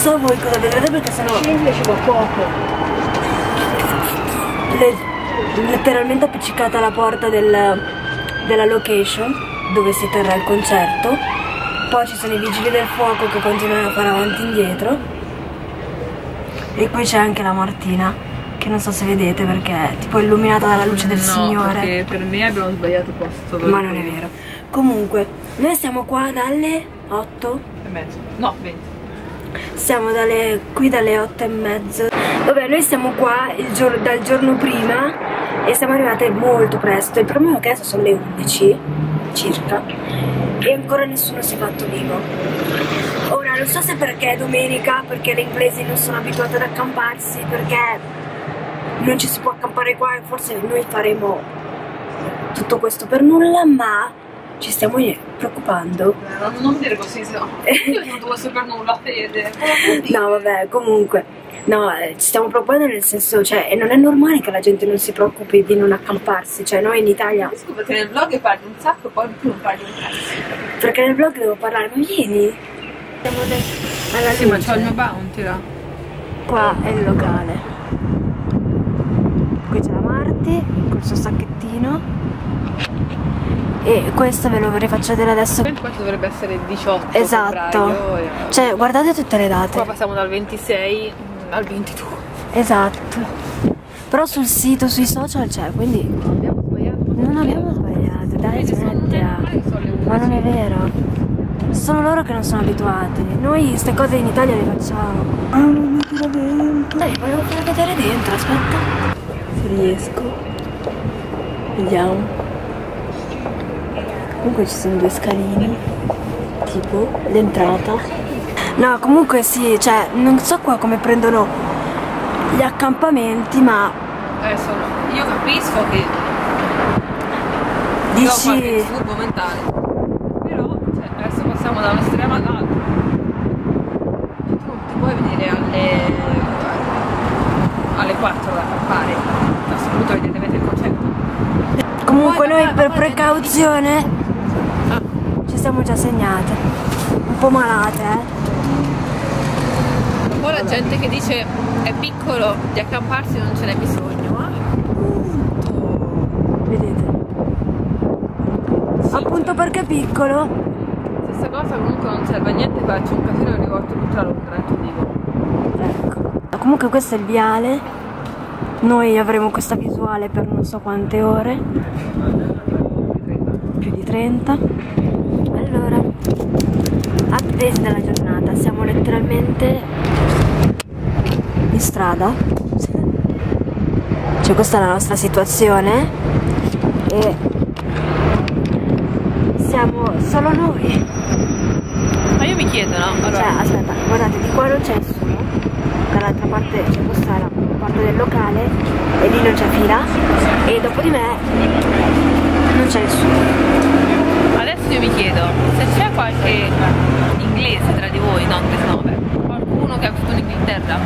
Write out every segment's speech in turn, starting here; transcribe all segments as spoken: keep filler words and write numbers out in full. so voi cosa vedrete perché sennò semplice da poco. Letteralmente appiccicata alla porta del, della location dove si terrà il concerto. Poi ci sono i vigili del fuoco che continuano a fare avanti e indietro. E qui c'è anche la Martina, che non so se vedete perché è tipo illuminata dalla luce del no, Signore. Perché per me abbiamo sbagliato posto. Ma non è vero. Comunque, noi siamo qua dalle otto e mezzo. No, venti. Siamo dalle, qui dalle otto e mezzo. Vabbè, noi siamo qua il giorno, dal giorno prima e siamo arrivate molto presto. Il problema è che adesso sono le undici circa e ancora nessuno si è fatto vivo. Ora non so se perché è domenica, perché le inglesi non sono abituate ad accamparsi, perché non ci si può accampare qua e forse noi faremo tutto questo per nulla, ma ci stiamo preoccupando. No, non dire così, se no. Io non posso per nulla, Fede. No, vabbè, comunque. No, ci stiamo preoccupando nel senso, cioè, e non è normale che la gente non si preoccupi di non accamparsi. Cioè, noi in Italia. Scusa, che nel vlog parli un sacco, poi in più non parli un cazzo. Perché nel vlog devo parlare, ma vieni. Alla sì, luce. Ma c'ho il mio bounty là. Qua è il locale. Qui c'è la Marti, col suo sacchettino. E questo ve lo rifaccio vedere adesso. Qua dovrebbe essere il diciotto. Esatto. Febbraio, cioè, guardate tutte le date. Qua passiamo dal ventisei al ventidue. Esatto. Però sul sito, sui social c'è, quindi. Non abbiamo sbagliato. Non abbiamo sbagliato, dai, smettila. Ma non è vero. Sono loro che non sono abituati. Noi queste cose in Italia le facciamo. Ah, non mi tira dentro. Dai, volevo far vedere dentro, aspetta. Se riesco. Vediamo. Comunque ci sono due scalini, tipo l'entrata. No, comunque sì, cioè, non so qua come prendono gli accampamenti, ma... Adesso no, io capisco che... Dici... Io ho qualche disturbo mentale. Però, cioè, adesso passiamo da un estremo all'altro. Tu non ti puoi venire alle... alle quattro da accampare. Assolutamente vedete, avete il concetto. Comunque noi per precauzione... Siamo già segnate, un po' malate, eh. Un po' la gente che dice è piccolo, di accamparsi non ce n'è bisogno, ma eh? Vedete? Sì, appunto perché è piccolo. Stessa cosa comunque non serve a niente, faccio un casino e rivolto tutta Londra, ti dico. Ecco. Comunque questo è il viale, noi avremo questa visuale per non so quante ore. Più di trenta. Allora, update della giornata, siamo letteralmente in strada, cioè questa è la nostra situazione e siamo solo noi. Ma io mi chiedo, no? Allora. Cioè, aspetta, guardate, di qua non c'è nessuno, dall'altra parte c'è questa la parte del locale e lì non c'è fila e dopo di me non c'è nessuno. Adesso io mi chiedo se c'è qualche inglese tra di voi, no, nove, qualcuno che ha vissuto in Inghilterra.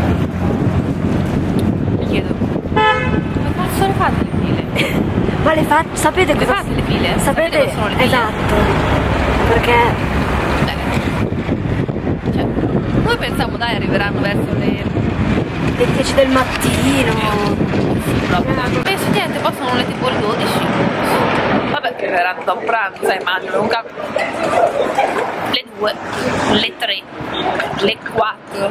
Mi chiedo, come cazzo le fate le file? Ma le fate, sapete le cosa? Fate le file? Sapete, sapete cosa sono le file? Esatto, perché... Beh, cioè, noi pensiamo dai arriveranno verso le... le dieci del mattino. Sì, proprio. Eh. Penso niente, poi sono le tipo le dodici. Vabbè, che verranno da un pranzo, immagino, un cap... Le due, le tre, le quattro.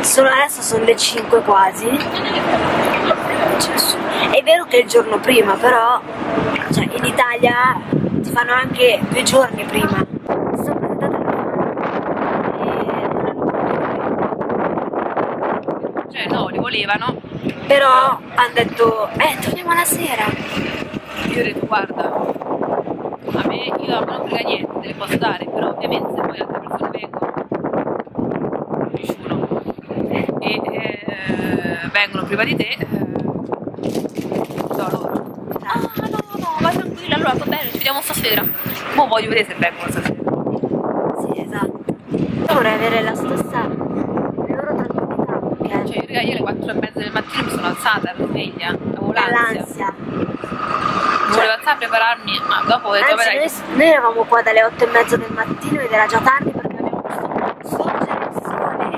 Sono adesso sono le cinque quasi. È vero che è il giorno prima, però cioè, in Italia si fanno anche due giorni prima. Sono presentate la e... Cioè no, li volevano. Però hanno detto, eh, torniamo alla sera. Io ho detto guarda, a me io non frega niente, le posso dare, però ovviamente se poi altre persone vengono, nessuno, e eh, vengono prima di te, eh, no loro. Ah no no no, va tranquilla, allora va bene, ci vediamo stasera. Mo voglio vedere se vengono stasera. Sì, esatto. Io vorrei avere la stessa loro tranquillità, perché. Cioè raga, io alle quattro e mezza del mattino mi sono alzata, ero sveglia, avevo l'ansia. Cioè, volevo alzare a prepararmi, ma dopo ho detto anzi, noi, noi eravamo qua dalle otto e mezza del mattino ed era già tardi perché abbiamo visto sorgere il sole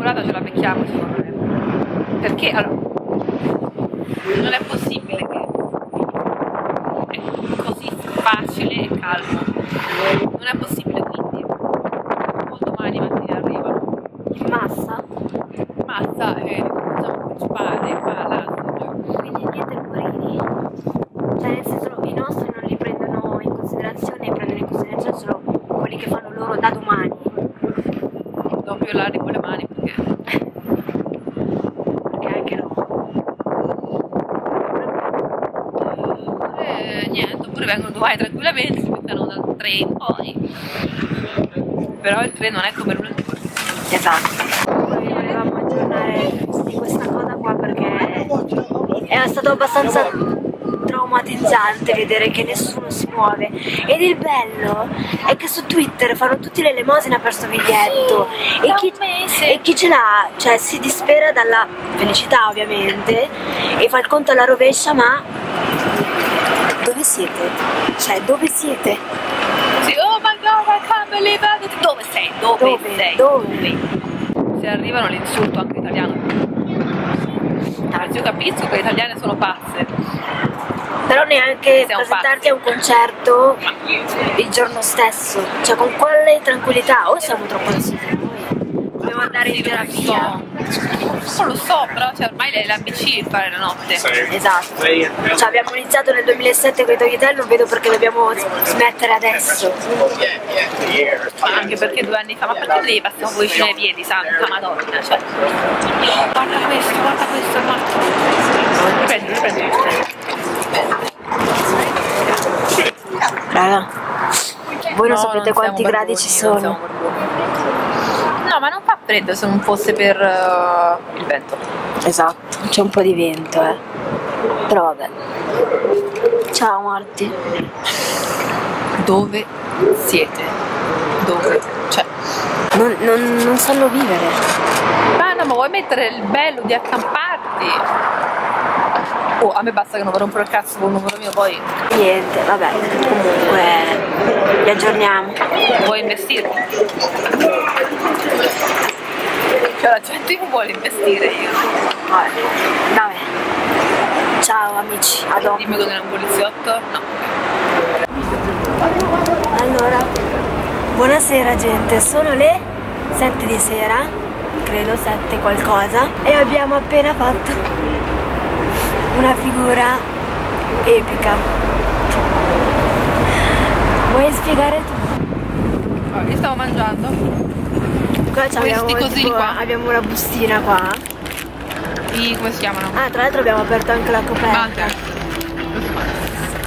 curata ce la becchiamo secondo me, perché allora, non è possibile che è così facile e calmo, non è possibile, quindi o domani mattina arrivano in massa, in massa e eh, cominciamo a principare qua, là, quindi niente rumorini, cioè nel senso i nostri non li prendono in considerazione, prendono in considerazione solo quelli che fanno loro da domani. Non violarli con le mani perché perché anche no, oppure niente, oppure vengono domani tranquillamente, si mettono dal tre in poi, però il tre non è come lunedì. Esatto, noi volevamo aggiornare di questa cosa qua perché è stato abbastanza traumatizzante vedere che nessuno si muove, ed il bello è che su Twitter fanno tutti l'elemosina per sto biglietto, sì, e, chi, e chi ce l'ha, cioè, si dispera dalla felicità ovviamente e fa il conto alla rovescia, ma dove siete? Cioè dove siete? Sì, oh my god, I can't believe it. Dove sei? Dove, dove sei? Dove? Se arrivano l'insulto anche italiano, io capisco che le italiane sono pazze, però neanche siamo presentarti pazzi a un concerto il giorno stesso, cioè con quale tranquillità, o siamo troppo ansiosi, dobbiamo andare sì, in terapia, non so. lo so, però cioè, ormai è l'A B C fare la notte. Esatto, cioè, abbiamo iniziato nel duemilasette con i Togliatelli, non vedo perché dobbiamo smettere adesso. Ma anche perché due anni fa, ma perché devi passare voi vicino ai piedi, santa madonna, cioè guarda questo, guarda questo, guarda, prendi, prendi. Raga, voi non no, sapete non quanti gradi ci sono. No, ma non fa freddo se non fosse per uh, il vento. Esatto, c'è un po' di vento, eh. Però vabbè. Ciao Marti. Dove siete? Dove? Cioè non, non, non sanno vivere. Ma no, ma vuoi mettere il bello di accamparti? Oh, a me basta che non rompo il cazzo con il numero mio, poi niente, vabbè, comunque li aggiorniamo. Vuoi investire? Cioè la gente non vuole investire, io vabbè, vabbè. Ciao amici, a dopo. Dimmi cosa è un poliziotto? No. Allora, buonasera gente, sono le sette di sera, credo sette qualcosa, e abbiamo appena fatto una figura epica. Vuoi spiegare tu? Oh, io stavo mangiando. Qua abbiamo, tipo, qua abbiamo una bustina qua. I, come si chiamano? Ah, tra l'altro abbiamo aperto anche la coperta.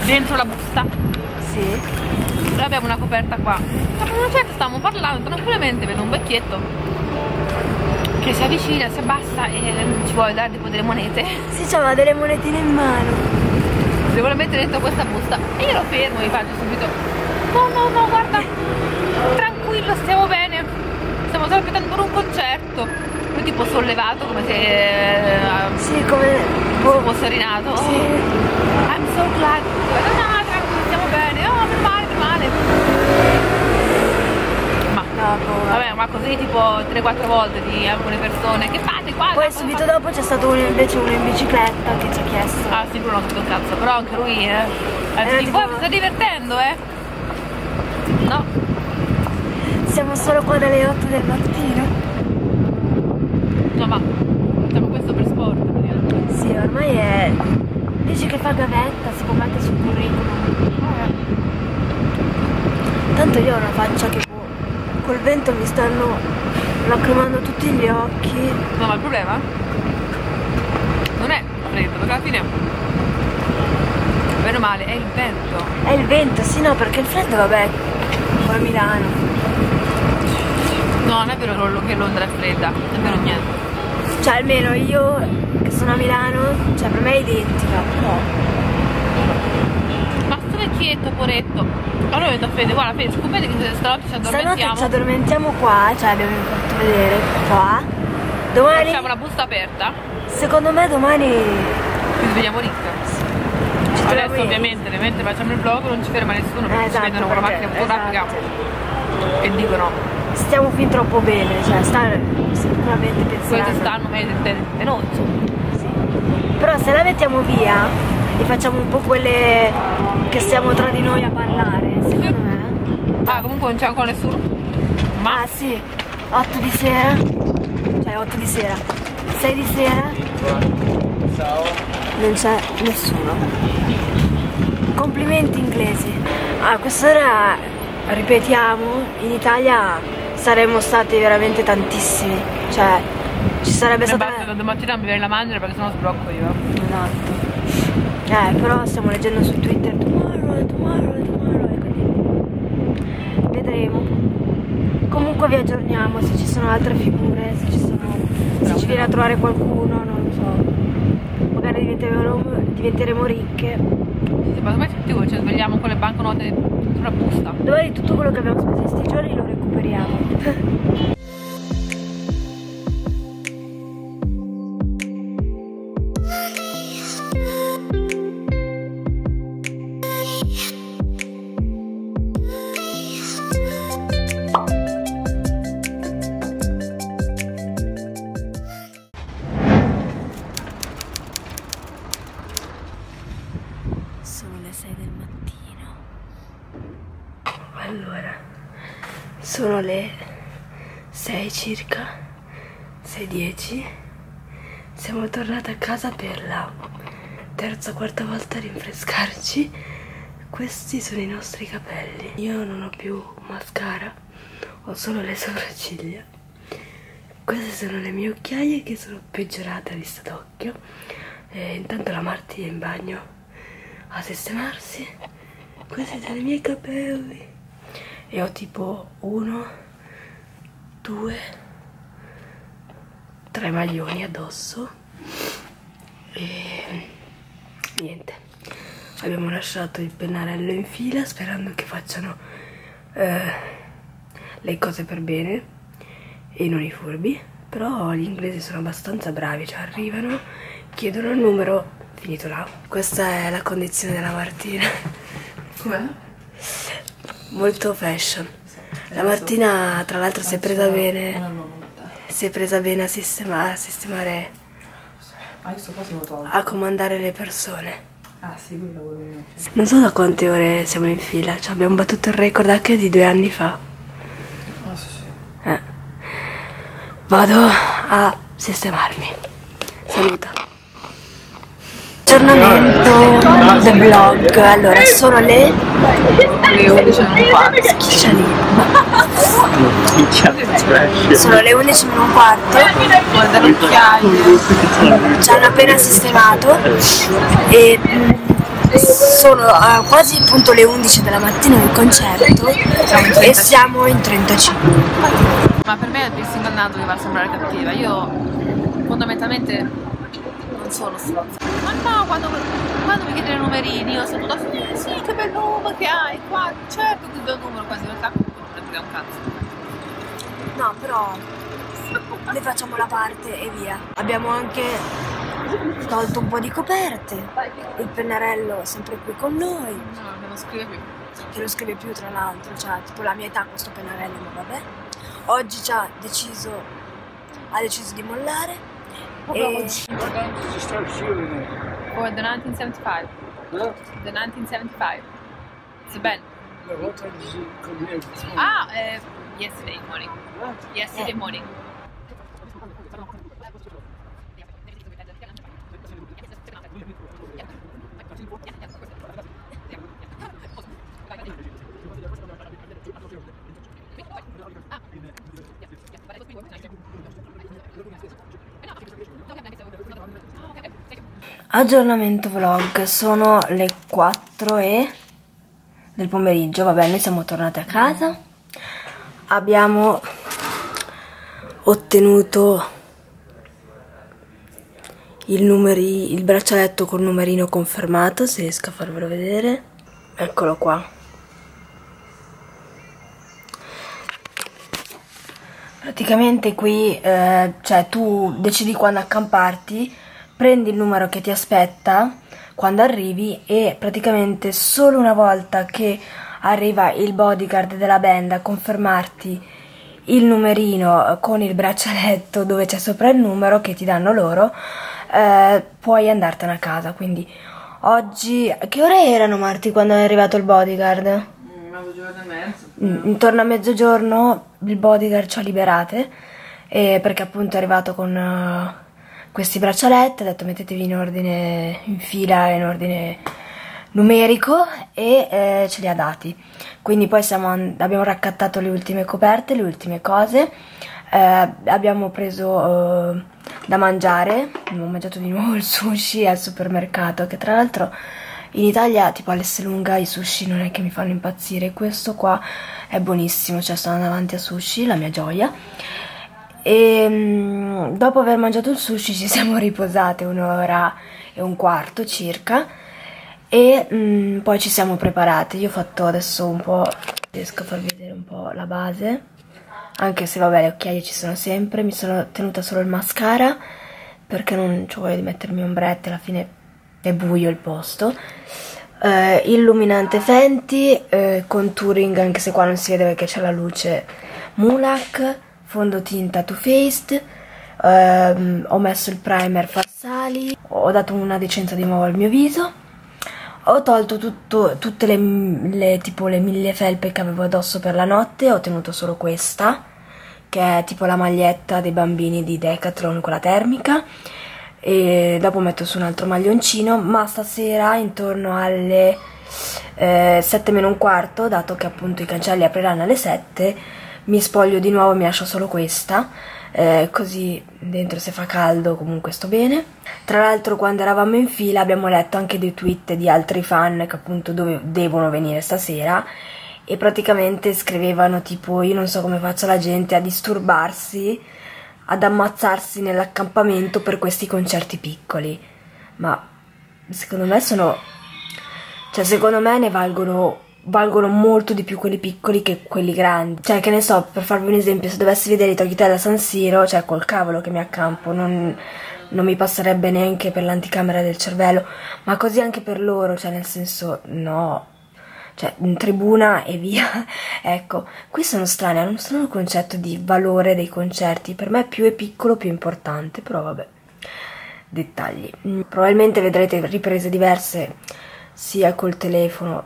Dentro la busta? Sì. Noi abbiamo una coperta qua. Ma non c'è che stavamo parlando, tranquillamente vedo un vecchietto che si avvicina, si abbassa e ci vuole dare tipo delle monete. Sì, c'aveva delle monetine in mano. Le vuole mettere dentro questa busta e io lo fermo e gli faccio subito: no, no, no, guarda, tranquillo, stiamo bene, stiamo solo aspettando per un concerto. Lui tipo sollevato come se eh, sì, come se fosse rinato. Sì. Oh, I'm so glad. No, no, tranquillo, stiamo bene. Oh, per male, per male. Vabbè, ma così tipo tre quattro volte di alcune persone che fate qua. Poi subito dopo c'è stato uno invece uno in bicicletta che ci ha chiesto. Ah sì, non ho capito un cazzo, però anche lui eh. Anzi, tipo, poi mi sta divertendo eh. No. Siamo solo qua dalle otto del mattino. No ma, facciamo questo per sport. Sì, ormai è... Dice che fa gavetta, si può mettere sul curriculum. Tanto io ho una faccia che... Col vento mi stanno lacrimando tutti gli occhi. No, ma il problema non è freddo, perché alla fine meno male, è il vento. È il vento, sì, no, perché il freddo, vabbè, come a Milano. No, non è vero che Londra è fredda, è vero niente. Cioè almeno io che sono a Milano, cioè per me è identica. No. Ma sto vecchietto, poretto. Allora ho detto a Fede, guarda Fede, scopete che stanotte ci addormentiamo. Stanotte ci addormentiamo qua, cioè abbiamo fatto vedere qua. Domani... Facciamo la busta aperta. Secondo me domani... Ci svegliamo ricca. Ci Adesso ovviamente, in... mentre facciamo il vlog non ci ferma nessuno, perché eh, esatto, ci vedono con la macchina fotografica esatto. E dicono... Stiamo fin troppo bene, cioè sta... veramente pensata. Questi stanno veloci. Sì. Però se la mettiamo via e facciamo un po' quelle che siamo tra di noi a parlare, secondo me. Ah, comunque non c'è ancora nessuno? Ma ah, sì, otto di sera, cioè otto di sera, sei di sera, ciao. Non c'è nessuno. Complimenti inglesi. A quest'ora, ripetiamo, in Italia saremmo stati veramente tantissimi. Cioè, ci sarebbe stata... basta che domattina mi viene da mangiare perché sennò sbrocco io. Esatto. Eh, però stiamo leggendo su Twitter tomorrow, tomorrow, tomorrow. Comunque vi aggiorniamo se ci sono altre figure, se ci, sono, se ci viene a trovare qualcuno, non lo so. Magari diventeremo, diventeremo ricche. Sì, ma come tutti voi ci svegliamo con le banconote sulla busta. Dove tutto quello che abbiamo speso in questi giorni lo recuperiamo. Sono le sei circa, sei e dieci, siamo tornate a casa per la terza o quarta volta a rinfrescarci. Questi sono i nostri capelli. Io non ho più mascara, ho solo le sopracciglia. Queste sono le mie occhiaie che sono peggiorate a vista d'occhio. Intanto la Marti è in bagno a sistemarsi. Questi sono i miei capelli. E ho tipo uno, due, tre maglioni addosso e niente. Abbiamo lasciato il pennarello in fila sperando che facciano eh, le cose per bene e non i furbi. Però gli inglesi sono abbastanza bravi, cioè arrivano, chiedono il numero, finito là. Questa è la condizione della Martina. Com'è? Molto fashion. La Martina tra l'altro si è presa bene si è presa bene a sistemare, a sistemare a comandare le persone. Non so da quante ore siamo in fila, cioè abbiamo battuto il record anche di due anni fa. eh. Vado a sistemarmi. Saluta. Aggiornamento del vlog. Allora, sono le undici e un quarto. Sono le undici e un quarto. Ci hanno appena sistemato e sono quasi appunto le undici della mattina del concerto e siamo in trentacinque. Ma per me è il piercing al naso che va a sembrare cattiva. Io fondamentalmente non sono stronza. Ma no, quando, quando mi chiedono i numerini, io sono tutto eh, sì, che bel numero che hai, qua, certo che ti do il numero quasi, in realtà non è un cazzo. No, però ne facciamo la parte e via. Abbiamo anche tolto un po' di coperte, il pennarello è sempre qui con noi. No, non lo scrive più. Che lo scrive più tra l'altro, cioè tipo la mia età questo pennarello, ma vabbè. Oggi ci ha deciso, ha deciso di mollare. E... for The nineteen seventy-five. Huh? The nineteen seventy-five. It's a band. But what time did you come here this morning? Ah, uh, yesterday morning. What? Yesterday yeah. morning. Aggiornamento vlog, sono le quattro e del pomeriggio, vabbè, noi siamo tornate a casa, abbiamo ottenuto il, numeri, il braccialetto col numerino confermato, se riesco a farvelo vedere, eccolo qua. Praticamente qui, eh, cioè tu decidi quando accamparti, prendi il numero che ti aspetta quando arrivi e praticamente solo una volta che arriva il bodyguard della band a confermarti il numerino con il braccialetto dove c'è sopra il numero che ti danno loro, eh, puoi andartene a casa. Quindi oggi, che ore erano, Marti, quando è arrivato il bodyguard? Mezzogiorno e mezzo. Però. Intorno a mezzogiorno il bodyguard ci ha liberate, eh, perché appunto è arrivato con uh, questi braccialetti, ha detto mettetevi in ordine, in fila, in ordine numerico, e eh, ce li ha dati. Quindi poi siamo abbiamo raccattato le ultime coperte, le ultime cose, eh, abbiamo preso eh, da mangiare, abbiamo mangiato di nuovo il sushi al supermercato, che tra l'altro in Italia, tipo all'Esselunga, i sushi non è che mi fanno impazzire, questo qua è buonissimo, cioè sono davanti a sushi, la mia gioia. E dopo aver mangiato il sushi ci siamo riposate un'ora e un quarto circa, e mh, poi ci siamo preparate. Io ho fatto adesso un po', riesco a far vedere un po' la base, anche se vabbè le occhiaie ci sono sempre, mi sono tenuta solo il mascara perché non c'ho voglia di mettermi ombrette, alla fine è buio il posto, eh, illuminante Fenty, eh, contouring, anche se qua non si vede perché c'è la luce, MULAC, fondotinta Too Faced, eh, ho messo il primer Farsali, ho dato una decenza di nuovo al mio viso, ho tolto tutto, tutte le, le tipo le mille felpe che avevo addosso per la notte, ho tenuto solo questa che è tipo la maglietta dei bambini di Decathlon, quella termica, e dopo metto su un altro maglioncino, ma stasera intorno alle eh, sette meno un quarto, dato che appunto i cancelli apriranno alle sette, mi spoglio di nuovo e mi lascio solo questa, eh, così dentro se fa caldo comunque sto bene. Tra l'altro quando eravamo in fila abbiamo letto anche dei tweet di altri fan che appunto dove devono venire stasera, e praticamente scrivevano tipo io non so come faccia la gente a disturbarsi, ad ammazzarsi nell'accampamento per questi concerti piccoli, ma secondo me sono, cioè secondo me ne valgono, valgono molto di più quelli piccoli che quelli grandi, cioè che ne so, per farvi un esempio, se dovessi vedere i Togliatti alla San Siro, cioè col cavolo che mi accampo, non, non mi passerebbe neanche per l'anticamera del cervello, ma così anche per loro, cioè nel senso, no, cioè in tribuna e via. Ecco, qui sono strani, hanno un strano concetto di valore dei concerti, per me più è piccolo più è importante, però vabbè, dettagli. Probabilmente vedrete riprese diverse sia col telefono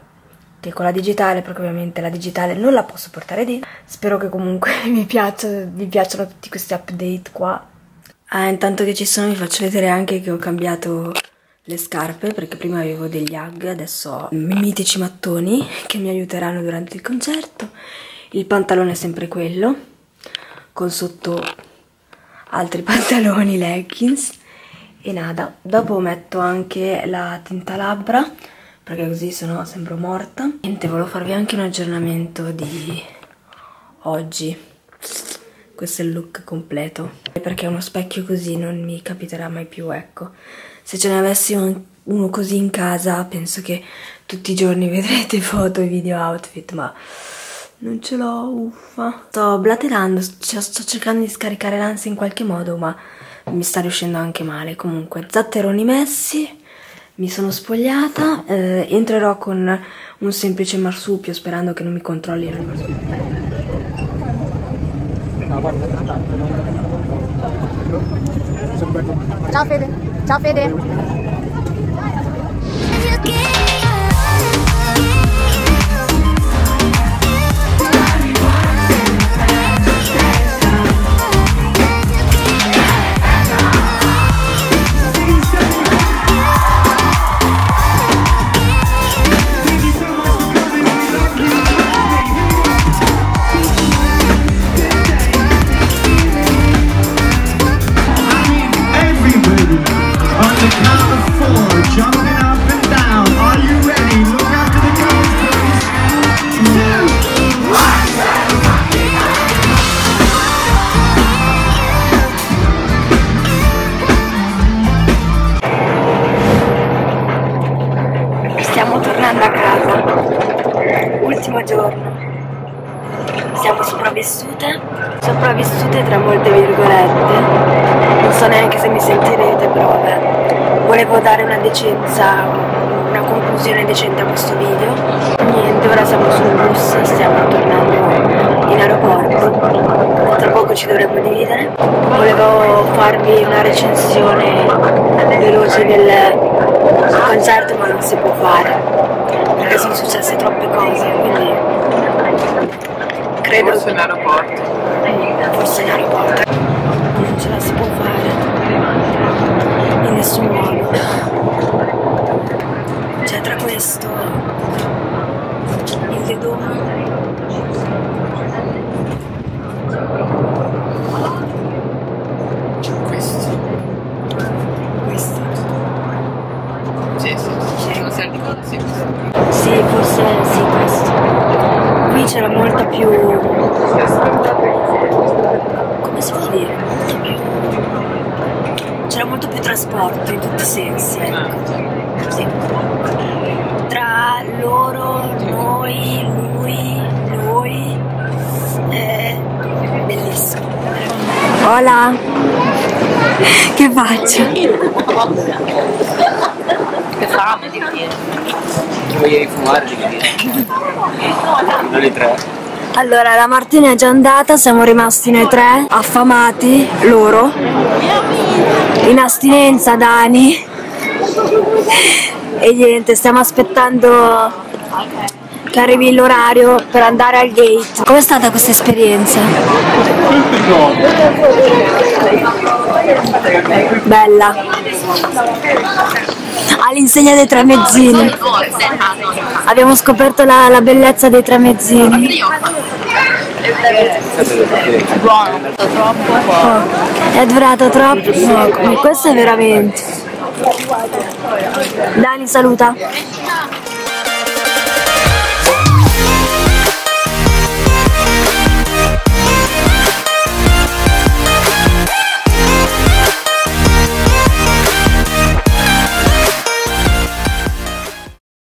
che con la digitale, perché ovviamente la digitale non la posso portare dentro. Spero che comunque vi piacciono, vi piacciono tutti questi update qua. Ah, intanto che ci sono vi faccio vedere anche che ho cambiato le scarpe, perché prima avevo degli Ugg, adesso ho mitici mattoni che mi aiuteranno durante il concerto. Il pantalone è sempre quello, con sotto altri pantaloni, leggings e nada. Dopo metto anche la tinta labbra, perché così sennò sembro morta. Niente, volevo farvi anche un aggiornamento di oggi. Questo è il look completo, perché uno specchio così non mi capiterà mai più, ecco. Se ce ne avessi un, uno così in casa, penso che tutti i giorni vedrete foto e video outfit, ma non ce l'ho, uffa. Sto blaterando, cioè sto cercando di scaricare l'ansia in qualche modo, ma mi sta riuscendo anche male. Comunque, zatteroni messi, mi sono spogliata, eh, entrerò con un semplice marsupio sperando che non mi controllino il marsupio. Ciao Fede! Ciao Fede! Sopravvissute tra molte virgolette, non so neanche se mi sentirete, però vabbè, volevo dare una decenza, un una conclusione decente a questo video. Niente, ora siamo sul bus, stiamo tornando in aeroporto, tra poco ci dovremmo dividere. Volevo farvi una recensione veloce del concerto, ma non si può fare perché sono successe troppe cose, quindi credo forse in aeroporto forse in aeroporto non ce la si può fare in nessun modo. Cioè, tra questo, il The Dome, questo, questo, sì, sì, sì, non serve cosa, sì, sì, forse sì, questo, qui c'era molta più, come si può dire, c'era molto più trasporto in tutti i sensi, ecco. Sì. Tra loro, noi, lui, lui, è bellissimo. Hola! Che faccio? Che fame di dire? Ti voglio fumare di dire? Non le tre. Allora, la Martina è già andata, siamo rimasti noi tre, affamati, loro, in astinenza Dani. E niente, stiamo aspettando che arrivi l'orario per andare al gate. Com'è stata questa esperienza? Bella. All'insegna dei tramezzini. Abbiamo scoperto la, la bellezza dei tramezzini. Oh, è durato troppo poco. Questo è veramente... Dani, saluta.